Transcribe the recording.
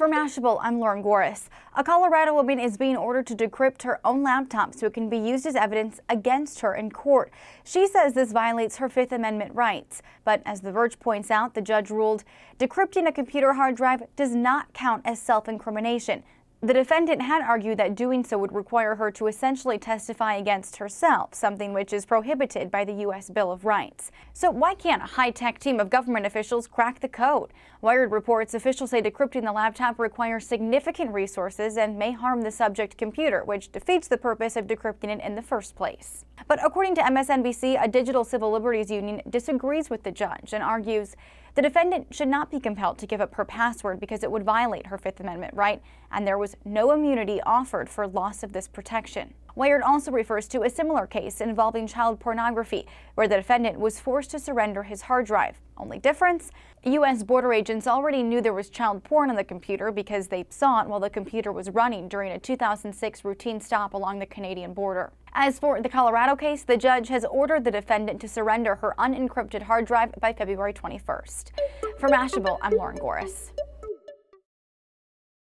For Mashable, I'm Lauren Goris. A Colorado woman is being ordered to decrypt her own laptop so it can be used as evidence against her in court. She says this violates her Fifth Amendment rights. But as The Verge points out, the judge ruled decrypting a computer hard drive does not count as self-incrimination. The defendant had argued that doing so would require her to essentially testify against herself, something which is prohibited by the U.S. Bill of Rights. So why can't a high-tech team of government officials crack the code? Wired reports officials say decrypting the laptop requires significant resources and may harm the subject computer, which defeats the purpose of decrypting it in the first place. But according to MSNBC, a digital civil liberties union disagrees with the judge and argues the defendant should not be compelled to give up her password because it would violate her Fifth Amendment right, and there was no immunity offered for loss of this protection. Wired also refers to a similar case involving child pornography, where the defendant was forced to surrender his hard drive. Only difference? U.S. border agents already knew there was child porn on the computer because they saw it while the computer was running during a 2006 routine stop along the Canadian border. As for the Colorado case, the judge has ordered the defendant to surrender her unencrypted hard drive by February 21st. For Mashable, I'm Lauren Goris.